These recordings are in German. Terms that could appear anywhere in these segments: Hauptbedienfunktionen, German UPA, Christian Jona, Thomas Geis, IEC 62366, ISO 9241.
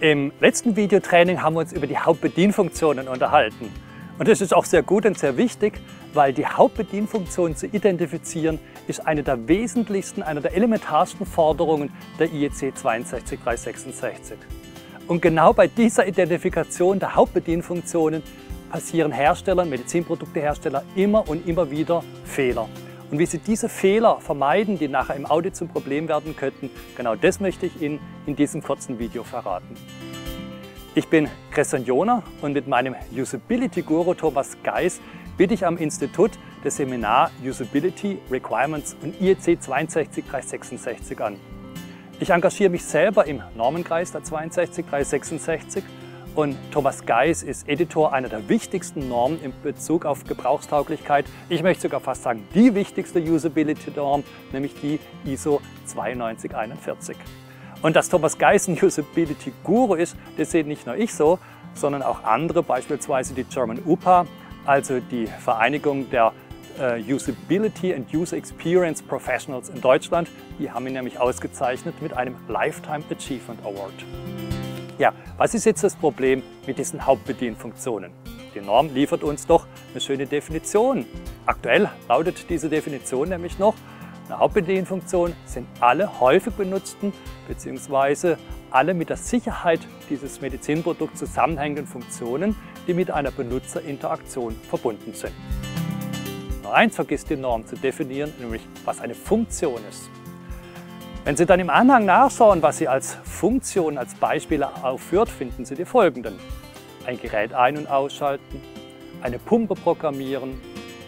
Im letzten Videotraining haben wir uns über die Hauptbedienfunktionen unterhalten. Und das ist auch sehr gut und sehr wichtig, weil die Hauptbedienfunktion zu identifizieren ist eine der wesentlichsten, eine der elementarsten Forderungen der IEC 62366. Und genau bei dieser Identifikation der Hauptbedienfunktionen passieren Herstellern, Medizinproduktehersteller immer und immer wieder Fehler. Und wie Sie diese Fehler vermeiden, die nachher im Audit zum Problem werden könnten, genau das möchte ich Ihnen in diesem kurzen Video verraten. Ich bin Christian Jona und mit meinem Usability-Guru Thomas Geis biete ich am Institut das Seminar Usability Requirements und IEC 62366 an. Ich engagiere mich selber im Normenkreis der 62366 und Thomas Geis ist Editor einer der wichtigsten Normen in Bezug auf Gebrauchstauglichkeit. Ich möchte sogar fast sagen, die wichtigste Usability-Norm, nämlich die ISO 9241. Und dass Thomas Geis ein Usability-Guru ist, das sehe nicht nur ich so, sondern auch andere, beispielsweise die German UPA, also die Vereinigung der Usability and User Experience Professionals in Deutschland. Die haben ihn nämlich ausgezeichnet mit einem Lifetime Achievement Award. Ja, was ist jetzt das Problem mit diesen Hauptbedienfunktionen? Die Norm liefert uns doch eine schöne Definition. Aktuell lautet diese Definition nämlich noch: Eine Hauptbedienfunktion sind alle häufig benutzten bzw. alle mit der Sicherheit dieses Medizinprodukts zusammenhängenden Funktionen, die mit einer Benutzerinteraktion verbunden sind. Nur eins vergisst die Norm zu definieren, nämlich was eine Funktion ist. Wenn Sie dann im Anhang nachschauen, was Sie als Funktion, als Beispiele aufführt, finden Sie die folgenden: Ein Gerät ein- und ausschalten, eine Pumpe programmieren,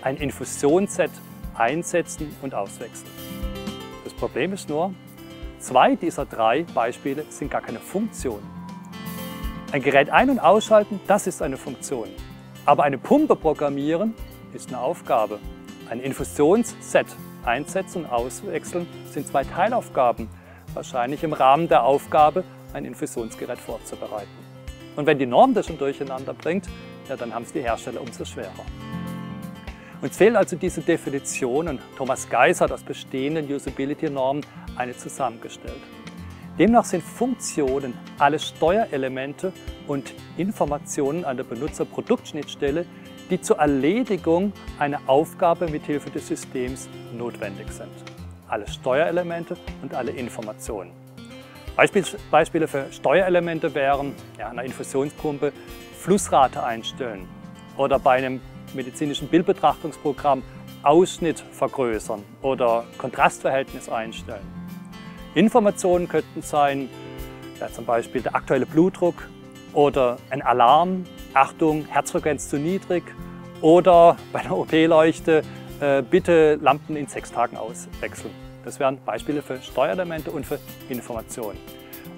ein Infusionsset einsetzen und auswechseln. Das Problem ist nur, zwei dieser drei Beispiele sind gar keine Funktion. Ein Gerät ein- und ausschalten, das ist eine Funktion. Aber eine Pumpe programmieren ist eine Aufgabe. Ein Infusionsset einsetzen und auswechseln sind zwei Teilaufgaben, wahrscheinlich im Rahmen der Aufgabe, ein Infusionsgerät vorzubereiten. Und wenn die Norm das schon durcheinander bringt, ja, dann haben es die Hersteller umso schwerer. Uns fehlen also diese Definitionen. Thomas Geis hat aus bestehenden Usability-Normen eine zusammengestellt. Demnach sind Funktionen alle Steuerelemente und Informationen an der Benutzer-Produkt-Schnittstelle, die zur Erledigung einer Aufgabe mithilfe des Systems notwendig sind. Alle Steuerelemente und alle Informationen. Beispiele für Steuerelemente wären einer Infusionspumpe Flussrate einstellen oder bei einem medizinischen Bildbetrachtungsprogramm Ausschnitt vergrößern oder Kontrastverhältnis einstellen. Informationen könnten sein, zum Beispiel der aktuelle Blutdruck oder ein Alarm, Achtung, Herzfrequenz zu niedrig oder bei einer OP-Leuchte, bitte Lampen in 6 Tagen auswechseln. Das wären Beispiele für Steuerelemente und für Informationen.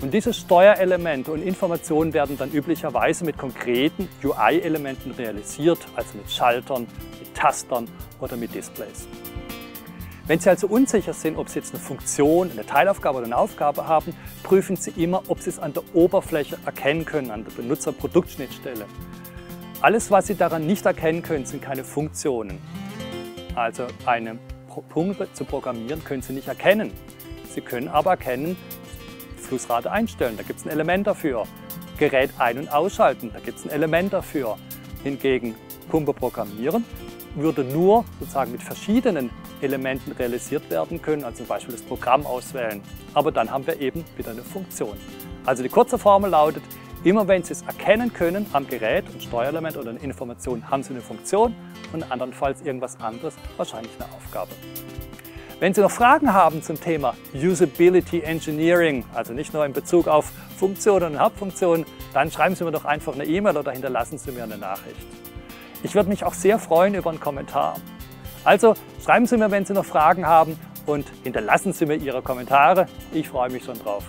Und diese Steuerelemente und Informationen werden dann üblicherweise mit konkreten UI-Elementen realisiert, also mit Schaltern, mit Tastern oder mit Displays. Wenn Sie also unsicher sind, ob Sie jetzt eine Funktion, eine Teilaufgabe oder eine Aufgabe haben, prüfen Sie immer, ob Sie es an der Oberfläche erkennen können, an der Benutzer-Produkt-Schnittstelle. Alles, was Sie daran nicht erkennen können, sind keine Funktionen. Also eine Pumpe zu programmieren, können Sie nicht erkennen. Sie können aber erkennen, Flussrate einstellen, da gibt es ein Element dafür. Gerät ein- und ausschalten, da gibt es ein Element dafür. Hingegen Pumpe programmieren würde nur sozusagen mit verschiedenen Elementen realisiert werden können, also zum Beispiel das Programm auswählen. Aber dann haben wir eben wieder eine Funktion. Also die kurze Formel lautet, immer wenn Sie es erkennen können am Gerät, ein Steuerelement oder eine Information, haben Sie eine Funktion und andernfalls irgendwas anderes, wahrscheinlich eine Aufgabe. Wenn Sie noch Fragen haben zum Thema Usability Engineering, also nicht nur in Bezug auf Funktionen und Hauptfunktionen, dann schreiben Sie mir doch einfach eine E-Mail oder hinterlassen Sie mir eine Nachricht. Ich würde mich auch sehr freuen über einen Kommentar. Also schreiben Sie mir, wenn Sie noch Fragen haben und hinterlassen Sie mir Ihre Kommentare. Ich freue mich schon drauf.